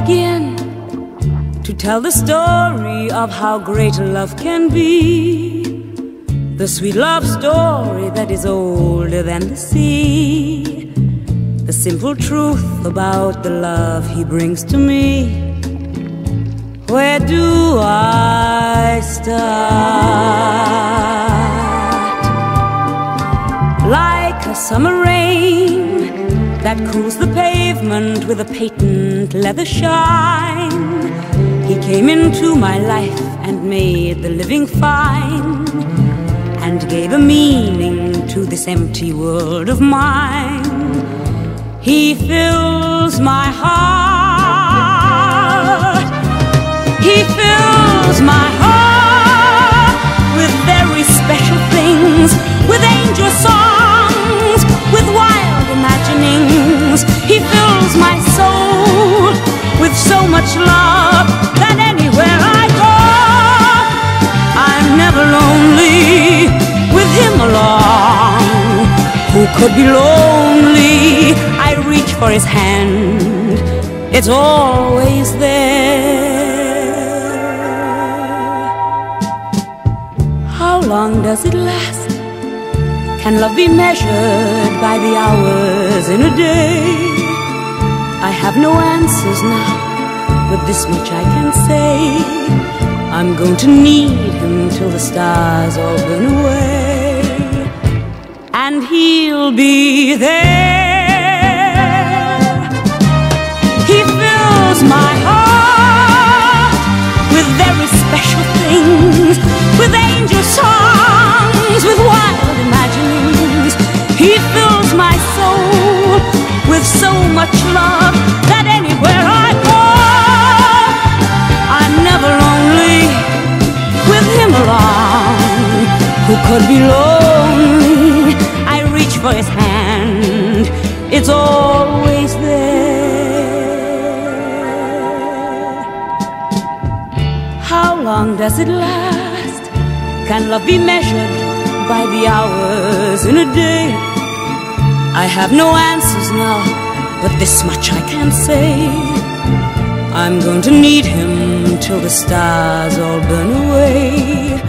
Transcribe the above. begin to tell the story of how great love can be. The sweet love story that is older than the sea. The simple truth about the love he brings to me. Where do I start? Like a summer rain that cools the pavement with a patent leather shine, he came into my life and made the living fine, and gave a meaning to this empty world of mine. He fills my heart, he fills my heart with very special things, with angel songs, with wild imaginings. He fills my soul with so much love that anywhere I go, I'm never lonely with him along. Who could be lonely? I reach for his hand, it's always there. How long does it last? Can love be measured by the hours in a day? I have no answers now, but this much I can say: I'm going to need him till the stars all burn away, and he'll be there. He fills my heart with very special things, with angel songs, with wild imaginings. He fills my soul with so much love that anywhere I go, I'm never lonely with him along. Who could be lonely? I reach for his hand, it's always there. How long does it last? Can love be measured by the hours in a day? I have no answers now, but this much I can say: I'm going to need him till the stars all burn away,